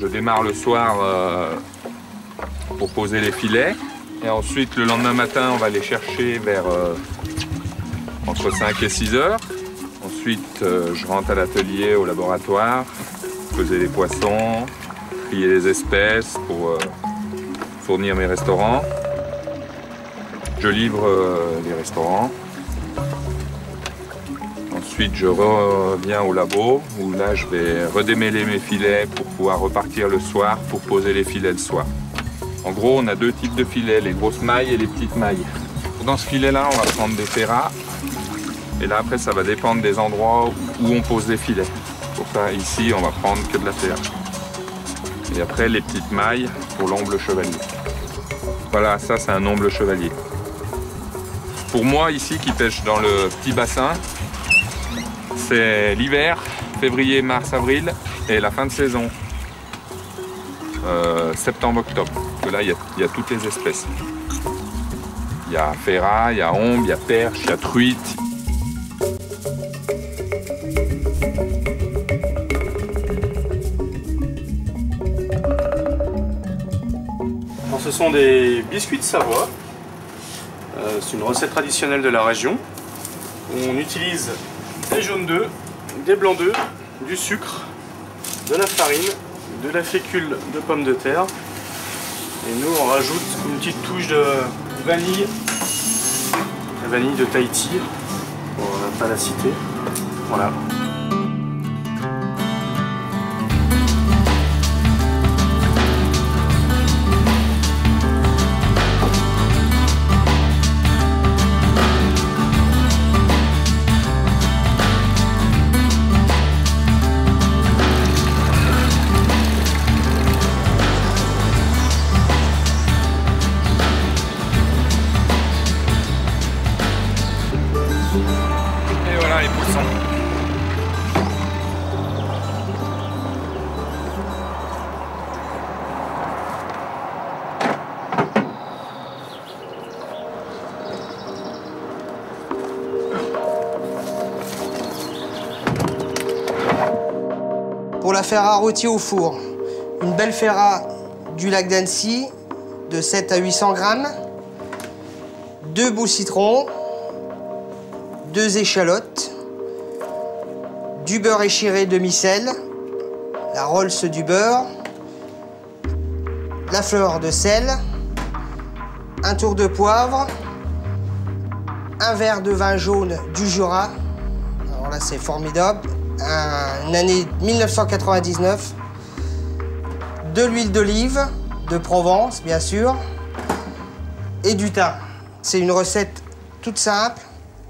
Je démarre le soir pour poser les filets et ensuite le lendemain matin on va les chercher vers entre 5 et 6 heures. Ensuite je rentre à l'atelier au laboratoire, peser les poissons, trier les espèces pour fournir mes restaurants. Je livre les restaurants. Ensuite, je reviens au labo où là, je vais redémêler mes filets pour pouvoir repartir le soir pour poser les filets le soir. En gros, on a deux types de filets, les grosses mailles et les petites mailles. Dans ce filet-là, on va prendre des féras. Et là, après, ça va dépendre des endroits où on pose les filets. Pour ça, ici, on va prendre que de la féra. Et après, les petites mailles pour l'omble chevalier. Voilà, ça, c'est un omble chevalier. Pour moi, ici, qui pêche dans le petit bassin, c'est l'hiver, février, mars, avril, et la fin de saison, septembre, octobre. Parce que là, il y a toutes les espèces. Il y a féra, il y a ombre, il y a perche, il y a truite. Alors, ce sont des biscuits de Savoie. C'est une recette traditionnelle de la région. On utilise des jaunes d'œufs, des blancs d'œufs, du sucre, de la farine, de la fécule de pommes de terre. Et nous, on rajoute une petite touche de vanille, la vanille de Tahiti, on n'a pas la citer. Voilà. Pour la féra rôtie au four, une belle féra du lac d'Annecy de 7 à 800 grammes, 2 bouts citrons, 2 échalotes, du beurre échiré demi-sel, la rolse du beurre, la fleur de sel, un tour de poivre, un verre de vin jaune du Jura, alors là c'est formidable, une année 1999, de l'huile d'olive de Provence bien sûr, et du thym. C'est une recette toute simple,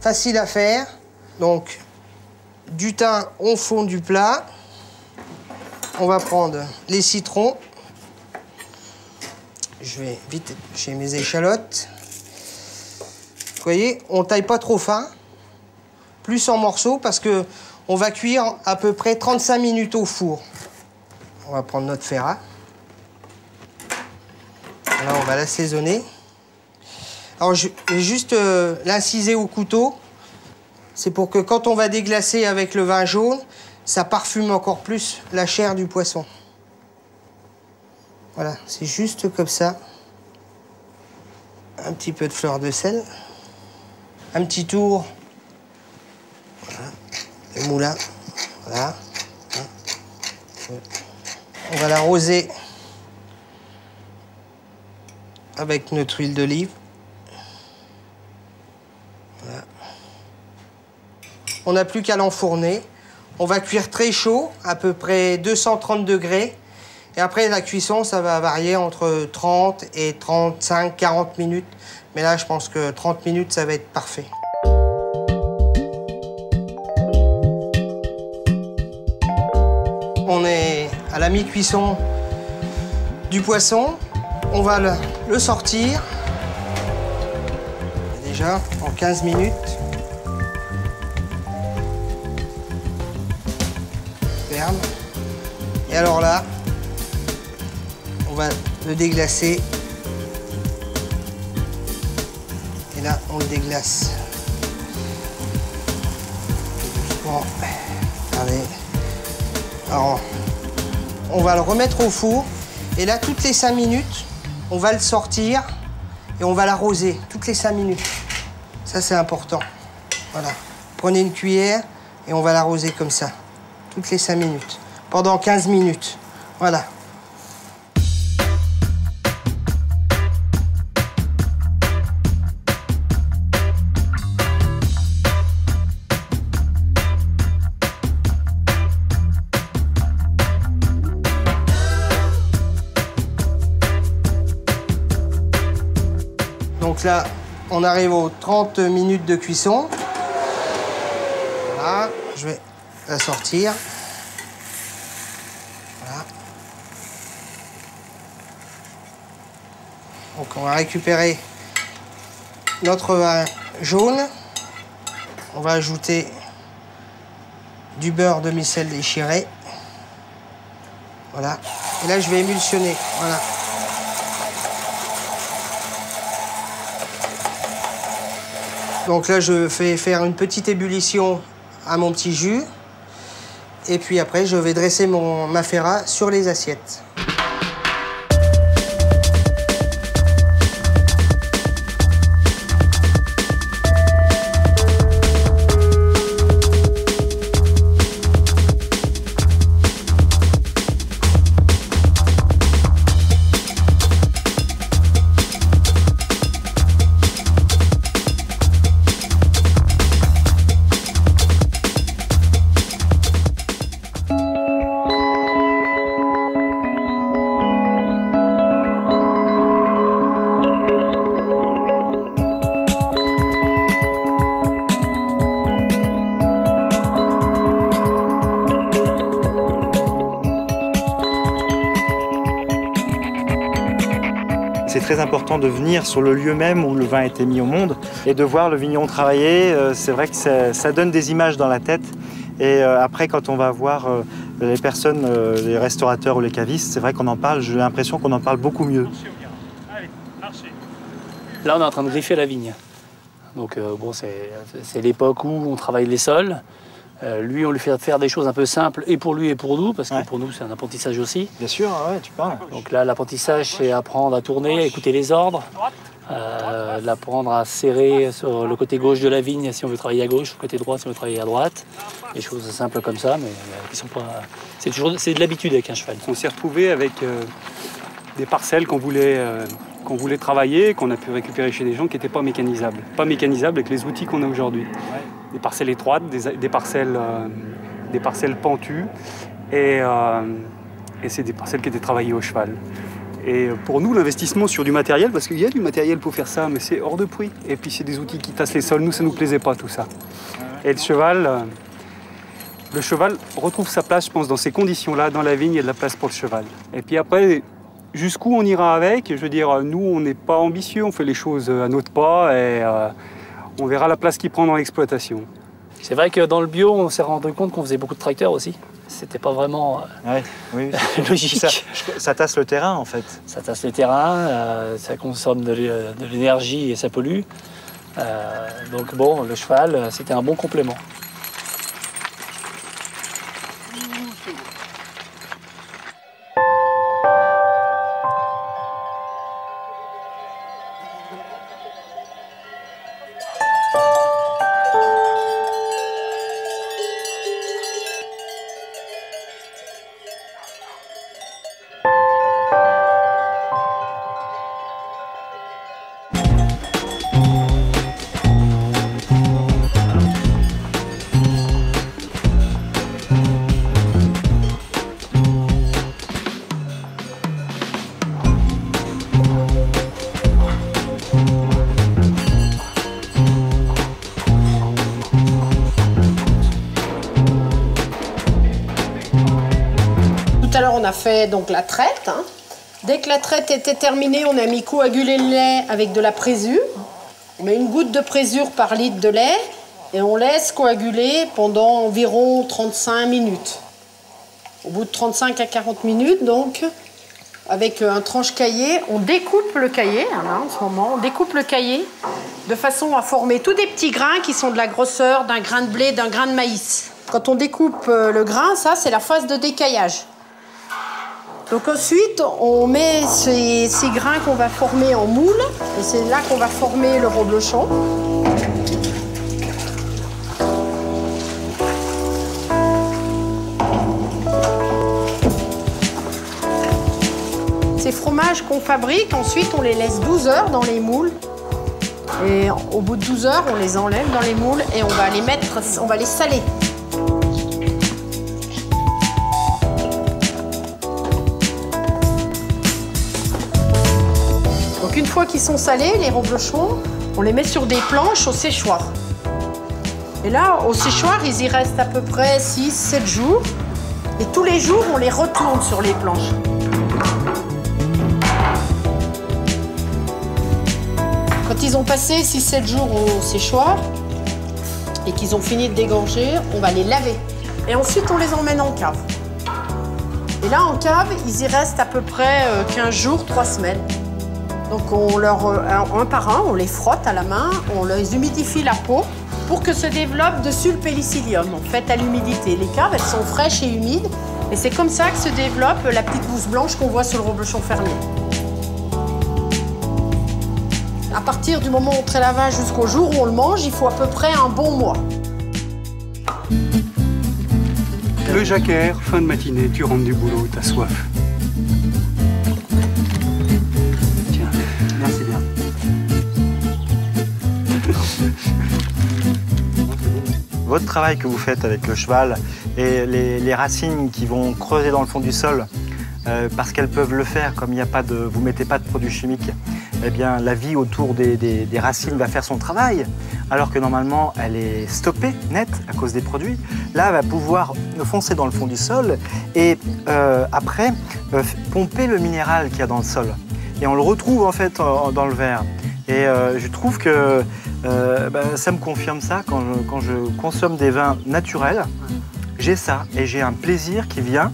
facile à faire. Donc, du thym, on fond du plat. On va prendre les citrons. Je vais vite chez mes échalotes. Vous voyez, on ne taille pas trop fin, plus en morceaux, parce que on va cuire à peu près 35 minutes au four. On va prendre notre féra. Là, on va l'assaisonner. Alors, je vais juste l'inciser au couteau. C'est pour que quand on va déglacer avec le vin jaune, ça parfume encore plus la chair du poisson. Voilà, c'est juste comme ça. Un petit peu de fleur de sel. Un petit tour. Voilà. Le moulin. Voilà. On va l'arroser avec notre huile d'olive. Voilà. On n'a plus qu'à l'enfourner. On va cuire très chaud, à peu près 230 degrés. Et après la cuisson, ça va varier entre 30 et 35, 40 minutes. Mais là, je pense que 30 minutes, ça va être parfait. On est à la mi-cuisson du poisson. On va le sortir. Déjà, en 15 minutes. Ferme. Et alors là, on va le déglacer. Et là, on le déglace. Bon, regardez. Alors, on va le remettre au four. Et là, toutes les 5 minutes, on va le sortir et on va l'arroser. Toutes les 5 minutes. Ça, c'est important. Voilà. Prenez une cuillère et on va l'arroser comme ça. Toutes les 5 minutes. Pendant 15 minutes. Voilà. Donc là, on arrive aux 30 minutes de cuisson. Voilà, je vais la sortir. Voilà. Donc on va récupérer notre vin jaune. On va ajouter du beurre demi-sel échiré. Voilà. Et là, je vais émulsionner. Voilà. Donc là, je fais faire une petite ébullition à mon petit jus. Et puis après, je vais dresser ma féra sur les assiettes. C'est très important de venir sur le lieu même où le vin a été mis au monde et de voir le vigneron travailler. C'est vrai que ça donne des images dans la tête. Et après, quand on va voir les personnes, les restaurateurs ou les cavistes, c'est vrai qu'on en parle. J'ai l'impression qu'on en parle beaucoup mieux. Là, on est en train de griffer la vigne. Donc, bon, c'est l'époque où on travaille les sols. Lui, on lui fait faire des choses un peu simples, et pour lui et pour nous, parce que pour nous, c'est un apprentissage aussi. Bien sûr, ouais, tu parles. Donc là, l'apprentissage, c'est apprendre à tourner, à écouter les ordres, l'apprendre à serrer sur le côté gauche de la vigne si on veut travailler à gauche, sur le côté droit si on veut travailler à droite. Des choses simples comme ça, mais qui sont pas... C'est de l'habitude avec un cheval. On s'est retrouvé avec des parcelles qu'on voulait travailler, qu'on a pu récupérer chez des gens qui n'étaient pas mécanisables. Pas mécanisables avec les outils qu'on a aujourd'hui. Des parcelles étroites, des parcelles pentues, et c'est des parcelles qui étaient travaillées au cheval. Et pour nous, l'investissement sur du matériel, parce qu'il y a du matériel pour faire ça, mais c'est hors de prix. Et puis c'est des outils qui tassent les sols, nous ça nous plaisait pas tout ça. Et le cheval retrouve sa place, je pense, dans ces conditions-là, dans la vigne, il y a de la place pour le cheval. Et puis après, jusqu'où on ira avec, je veux dire, nous on n'est pas ambitieux, on fait les choses à notre pas, et... on verra la place qu'il prend dans l'exploitation. C'est vrai que dans le bio, on s'est rendu compte qu'on faisait beaucoup de tracteurs aussi. C'était pas vraiment oui, logique. Ça tasse le terrain, en fait. Ça tasse le terrain, ça consomme de l'énergie et ça pollue. Donc bon, le cheval, c'était un bon complément. fait donc la traite. Hein. Dès que la traite était terminée, on a mis coaguler le lait avec de la présure. On met une goutte de présure par litre de lait et on laisse coaguler pendant environ 35 minutes. Au bout de 35 à 40 minutes, donc, avec un tranche caillé, on découpe le caillé, hein, en ce moment, on découpe le caillé de façon à former tous des petits grains qui sont de la grosseur d'un grain de blé, d'un grain de maïs. Quand on découpe le grain, ça, c'est la phase de décaillage. Donc ensuite, on met ces grains qu'on va former en moule, et c'est là qu'on va former le reblochon. Ces fromages qu'on fabrique, ensuite, on les laisse 12 heures dans les moules. Et au bout de 12 heures, on les enlève dans les moules et on va les saler. Donc une fois qu'ils sont salés, les reblochons, on les met sur des planches au séchoir. Et là, au séchoir, ils y restent à peu près 6-7 jours. Et tous les jours, on les retourne sur les planches. Quand ils ont passé 6-7 jours au séchoir et qu'ils ont fini de dégorger, on va les laver. Et ensuite, on les emmène en cave. Et là, en cave, ils y restent à peu près 15 jours, 3 semaines. Donc, un par un, on les frotte à la main, on les humidifie la peau pour que se développe dessus le pénicillium, en fait, à l'humidité. Les caves, elles sont fraîches et humides. Et c'est comme ça que se développe la petite mousse blanche qu'on voit sur le reblochon fermier. À partir du moment où on traite la vache jusqu'au jour où on le mange, il faut à peu près un bon mois. Le Jacquère, fin de matinée, tu rentres du boulot, t'as soif. Tiens, merci bien. Votre travail que vous faites avec le cheval et les racines qui vont creuser dans le fond du sol, parce qu'elles peuvent le faire, comme il n'y a pas de, vous ne mettez pas de produits chimiques, eh bien, la vie autour des racines va faire son travail, alors que normalement, elle est stoppée, nette, à cause des produits. Là, elle va pouvoir foncer dans le fond du sol et après, pomper le minéral qu'il y a dans le sol. Et on le retrouve, en fait, dans le verre. Et je trouve que ça me confirme ça, quand je consomme des vins naturels, j'ai ça, et j'ai un plaisir qui vient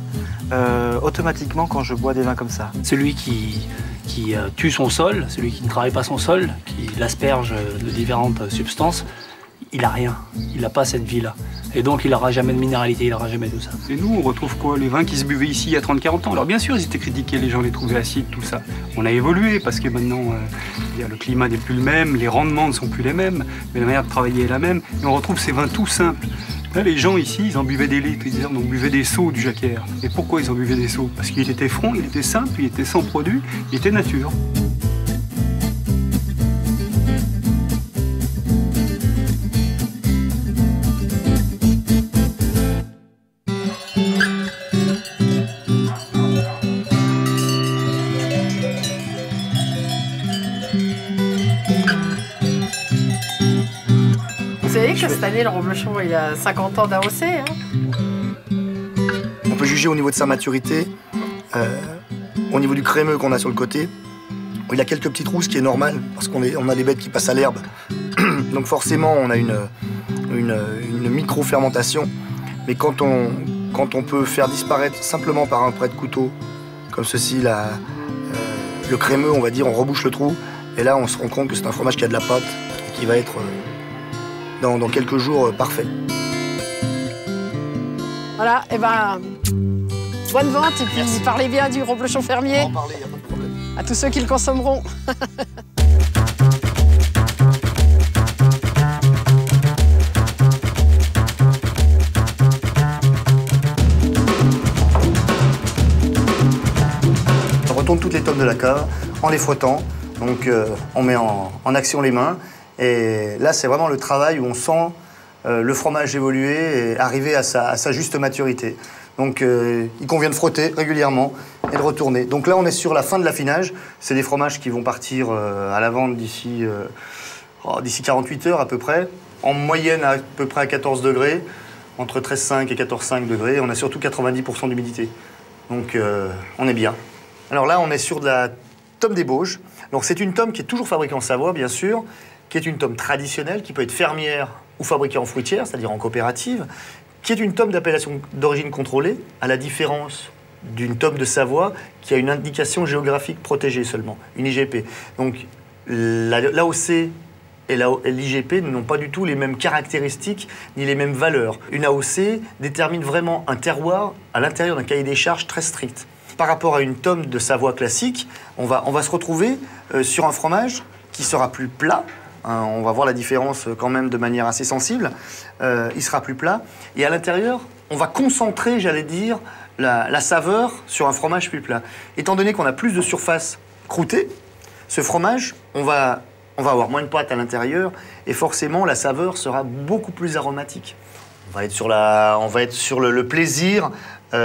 automatiquement quand je bois des vins comme ça. Celui qui tue son sol, celui qui ne travaille pas son sol, qui l'asperge de différentes substances, il n'a rien, il n'a pas cette vie-là. Et donc il n'aura jamais de minéralité, il n'aura jamais tout ça. Et nous, on retrouve quoi? Les vins qui se buvaient ici il y a 30-40 ans. Alors bien sûr, ils étaient critiqués, les gens les trouvaient acides, tout ça. On a évolué parce que maintenant, le climat n'est plus le même, les rendements ne sont plus les mêmes, mais la manière de travailler est la même. Et on retrouve ces vins tout simples. Là, les gens ici, ils en buvaient des litres, ils en buvaient des seaux du Jacquère. Et pourquoi ils en buvaient des seaux? Parce qu'il était franc, il était simple, il était sans produit, il était nature. Cette année, le reblochon, il a 50 ans d'AOC. Hein. On peut juger au niveau de sa maturité, au niveau du crémeux qu'on a sur le côté. Il a quelques petites rousses, ce qui est normal, parce qu'on a des bêtes qui passent à l'herbe. Donc forcément, on a une micro-fermentation. Mais quand on peut faire disparaître simplement par un prêt de couteau, comme ceci, le crémeux, on va dire, on rebouche le trou. Et là, on se rend compte que c'est un fromage qui a de la pâte et qui va être... Dans quelques jours, parfait. Voilà, et ben, bonne vente et puis merci. Parlez bien du reblochon fermier. On va en parler, il n'y a pas de problème. À tous ceux qui le consommeront. On retourne toutes les tomes de la cave en les frottant. Donc, on met en action les mains. Et là, c'est vraiment le travail où on sent le fromage évoluer et arriver à sa juste maturité. Donc, il convient de frotter régulièrement et de retourner. Donc là, on est sur la fin de l'affinage. C'est des fromages qui vont partir à la vente d'ici 48 heures à peu près. En moyenne, à peu près à 14 degrés, entre 13,5 et 14,5 degrés. On a surtout 90% d'humidité. Donc on est bien. Alors là, on est sur de la tomme des Bauges. Donc c'est une tomme qui est toujours fabriquée en Savoie, bien sûr, qui est une tomme traditionnelle, qui peut être fermière ou fabriquée en fruitière, c'est-à-dire en coopérative, qui est une tomme d'appellation d'origine contrôlée, à la différence d'une tomme de Savoie qui a une indication géographique protégée seulement, une IGP. Donc l'AOC et l'IGP n'ont pas du tout les mêmes caractéristiques ni les mêmes valeurs. Une AOC détermine vraiment un terroir à l'intérieur d'un cahier des charges très strict. Par rapport à une tomme de Savoie classique, on va se retrouver sur un fromage qui sera plus plat. Hein, on va voir la différence quand même de manière assez sensible. Il sera plus plat. Et à l'intérieur, on va concentrer, j'allais dire, la saveur sur un fromage plus plat. Étant donné qu'on a plus de surface croûtée, ce fromage, on va avoir moins de pâte à l'intérieur et forcément, la saveur sera beaucoup plus aromatique. On va être sur le plaisir, je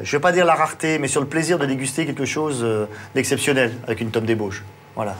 ne vais pas dire la rareté, mais sur le plaisir de déguster quelque chose d'exceptionnel avec une tomme des Bauges. Voilà.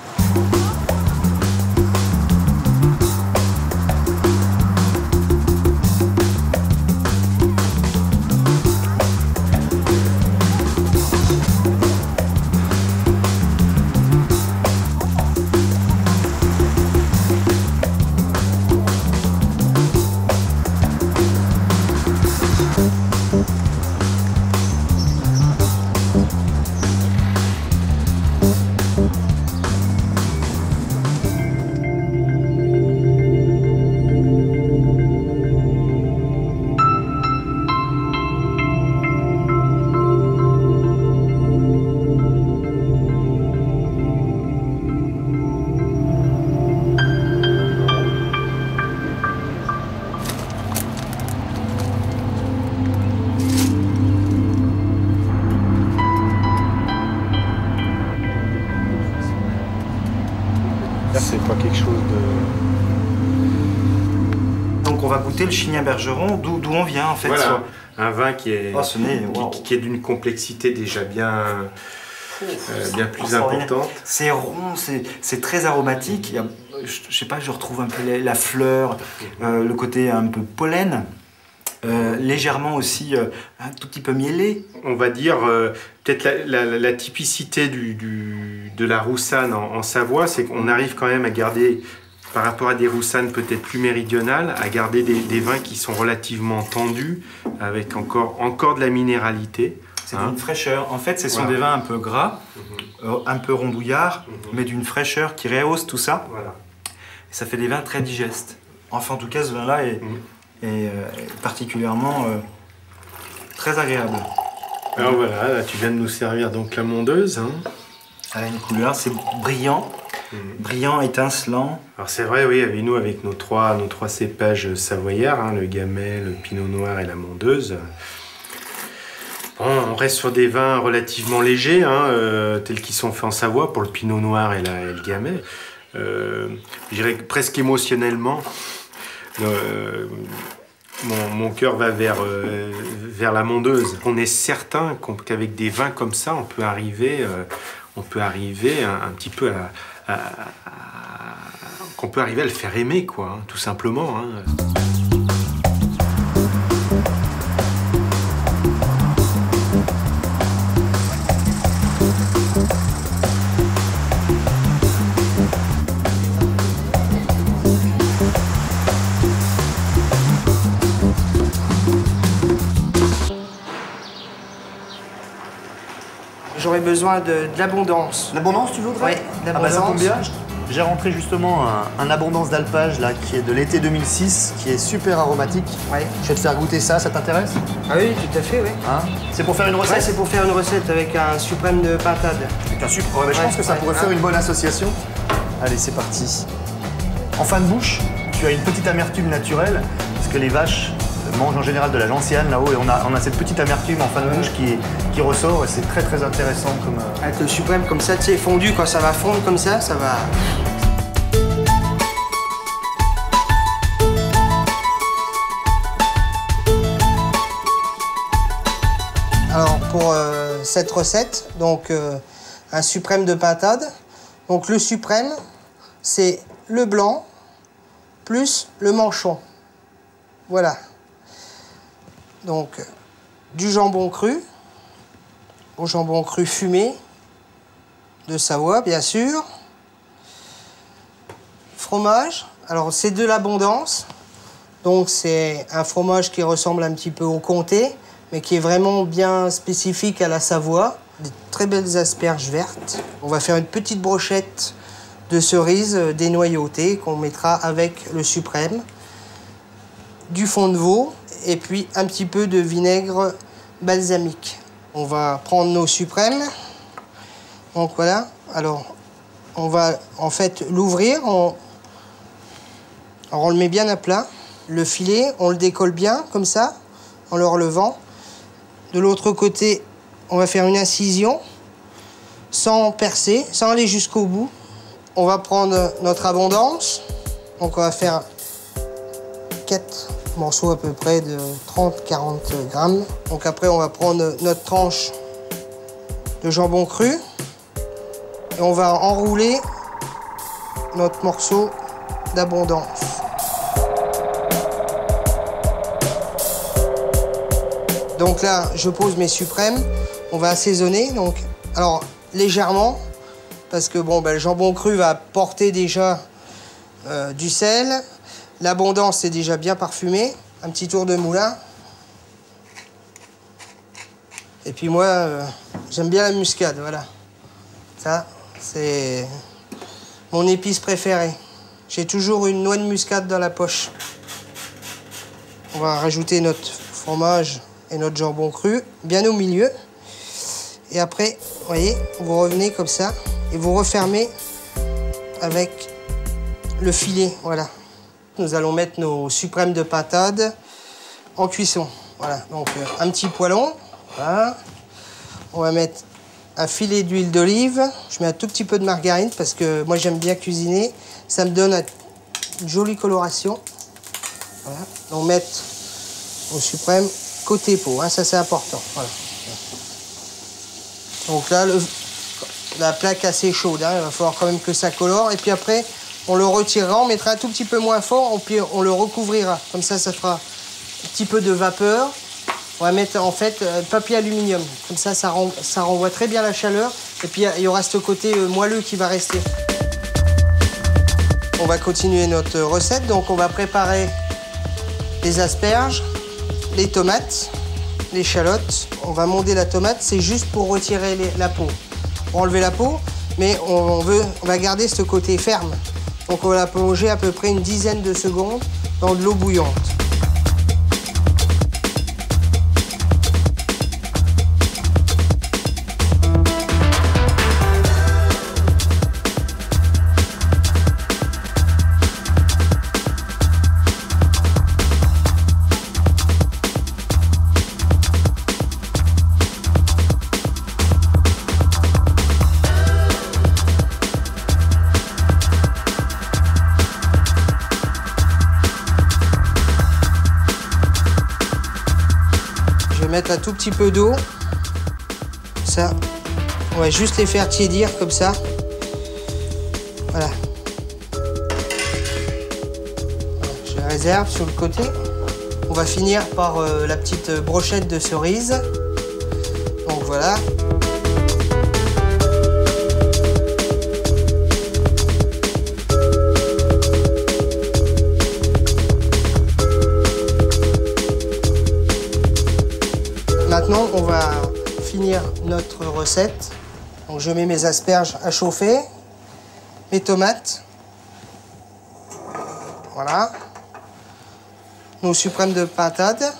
Le Chignin-Bergeron, d'où on vient en fait. Voilà, soit un vin qui est d'une complexité déjà bien plus importante. C'est rond, c'est très aromatique. Il y a, je sais pas, je retrouve un peu la fleur, le côté un peu pollen, légèrement aussi un tout petit peu mielé. On va dire peut-être la typicité de la Roussanne en Savoie, c'est qu'on arrive quand même à garder, par rapport à des roussanes peut-être plus méridionales, à garder des vins qui sont relativement tendus, avec encore de la minéralité. C'est une fraîcheur. En fait, ce sont des vins un peu gras, un peu rondouillards, mais d'une fraîcheur qui rehausse tout ça. Voilà. Et ça fait des vins très digestes. Enfin, en tout cas, ce vin-là est particulièrement très agréable. Alors voilà, là, tu viens de nous servir donc la mondeuse. Hein. Elle a une couleur, c'est brillant. Brillant, étincelant. Alors c'est vrai, oui, nous, avec nos trois cépages savoyards, hein, le Gamay, le Pinot Noir et la Mondeuse, on reste sur des vins relativement légers, hein, tels qu'ils sont faits en Savoie, pour le Pinot Noir et le Gamay. Je dirais que presque émotionnellement, mon cœur va vers la Mondeuse. On est certain qu'avec des vins comme ça, on peut arriver, un petit peu qu'on peut arriver à le faire aimer, quoi, hein, tout simplement. Hein. J'aurais besoin de l'abondance. L'abondance, tu voudrais? Oui, l'abondance. Ah bah, ça tombe bien. J'ai rentré justement un abondance d'alpage là, qui est de l'été 2006, qui est super aromatique. Ouais. Je vais te faire goûter ça, ça t'intéresse? Ah oui, tout à fait, oui. Hein, c'est pour faire une recette? Ouais, c'est pour faire une recette avec un suprême de pintade. Avec un suprême, ouais, je pense que ça pourrait faire une bonne association. Allez, c'est parti. En fin de bouche, tu as une petite amertume naturelle, parce que les vaches mange en général de la gentiane là-haut et on a cette petite amertume en fin de bouche qui ressort et c'est très très intéressant comme... Avec le suprême comme ça, tu sais, fondu, quand ça va fondre comme ça, ça va... Alors pour cette recette, donc un suprême de pintade. Donc le suprême, c'est le blanc plus le manchon. Voilà. Donc, du jambon cru, au jambon cru fumé de Savoie, bien sûr. Fromage, alors c'est de l'abondance, donc c'est un fromage qui ressemble un petit peu au comté, mais qui est vraiment bien spécifique à la Savoie. Des très belles asperges vertes. On va faire une petite brochette de cerises dénoyautées qu'on mettra avec le suprême, du fond de veau et puis un petit peu de vinaigre balsamique. On va prendre nos suprêmes. Donc voilà, alors on va en fait l'ouvrir. Alors on le met bien à plat. Le filet, on le décolle bien comme ça, en le relevant. De l'autre côté, on va faire une incision sans percer, sans aller jusqu'au bout. On va prendre notre abondance. Donc on va faire 4 morceaux à peu près de 30-40 grammes. Donc après on va prendre notre tranche de jambon cru et on va enrouler notre morceau d'abondance. Donc là, je pose mes suprêmes. On va assaisonner, donc, alors légèrement, parce que bon, ben, le jambon cru va porter déjà du sel. L'abondance est déjà bien parfumée. Un petit tour de moulin. Et puis moi, j'aime bien la muscade, voilà. Ça, c'est mon épice préférée. J'ai toujours une noix de muscade dans la poche. On va rajouter notre fromage et notre jambon cru, bien au milieu. Et après, vous voyez, vous revenez comme ça et vous refermez avec le filet, voilà. Nous allons mettre nos suprêmes de pintade en cuisson, voilà. Donc un petit poêlon, voilà. On va mettre un filet d'huile d'olive. Je mets un tout petit peu de margarine parce que moi j'aime bien cuisiner. Ça me donne une jolie coloration. Voilà. Donc mettre nos suprêmes côté peau, hein, ça c'est important. Voilà. Donc là, la plaque assez chaude, hein, il va falloir quand même que ça colore. Et puis après, on le retirera, on mettra un tout petit peu moins fort, puis on le recouvrira. Comme ça, ça fera un petit peu de vapeur. On va mettre en fait papier aluminium. Comme ça, ça renvoie très bien la chaleur. Et puis il y aura ce côté moelleux qui va rester. On va continuer notre recette. Donc on va préparer les asperges, les tomates, l'échalote. On va monder la tomate, c'est juste pour retirer la peau. Pour enlever la peau, mais on va garder ce côté ferme. Donc on va la plonger à peu près une dizaine de secondes dans de l'eau bouillante. Un tout petit peu d'eau, ça, on va juste les faire tiédir comme ça, voilà. Je les réserve sur le côté. On va finir par la petite brochette de cerise, donc voilà. Maintenant, on va finir notre recette. Donc, je mets mes asperges à chauffer, mes tomates, voilà, nos suprêmes de pintade.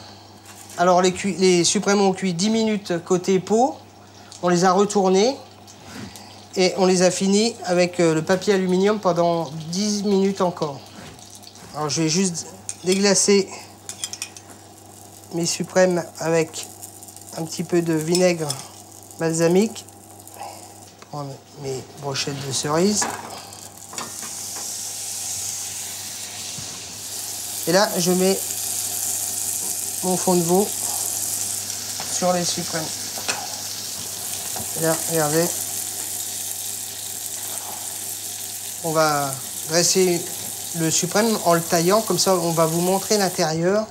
Alors, les suprêmes ont cuit 10 minutes côté peau. On les a retournés et on les a finis avec le papier aluminium pendant 10 minutes encore. Alors, je vais juste déglacer mes suprêmes avec un petit peu de vinaigre balsamique. Je prends mes brochettes de cerises. Et là, je mets mon fond de veau sur les suprêmes. Et là, regardez. On va dresser le suprême en le taillant. Comme ça, on va vous montrer l'intérieur.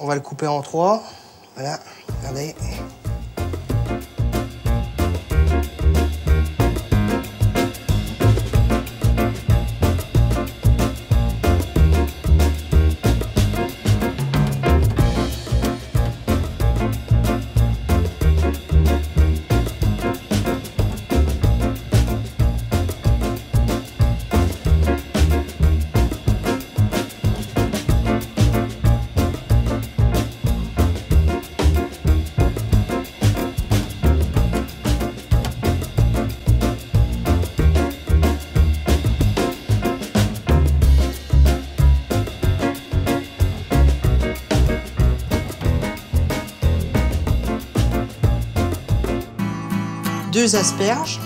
On va le couper en 3. Voilà. Regardez. 2 asperges,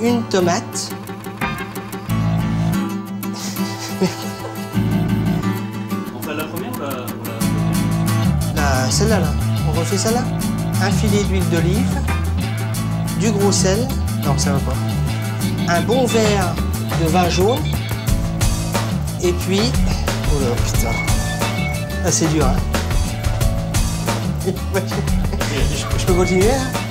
une tomate, celle-là, là. On refait celle-là. Un filet d'huile d'olive, du gros sel, non ça va pas, un bon verre de vin jaune, et puis, oh là putain, ah, c'est dur hein. Je peux continuer hein.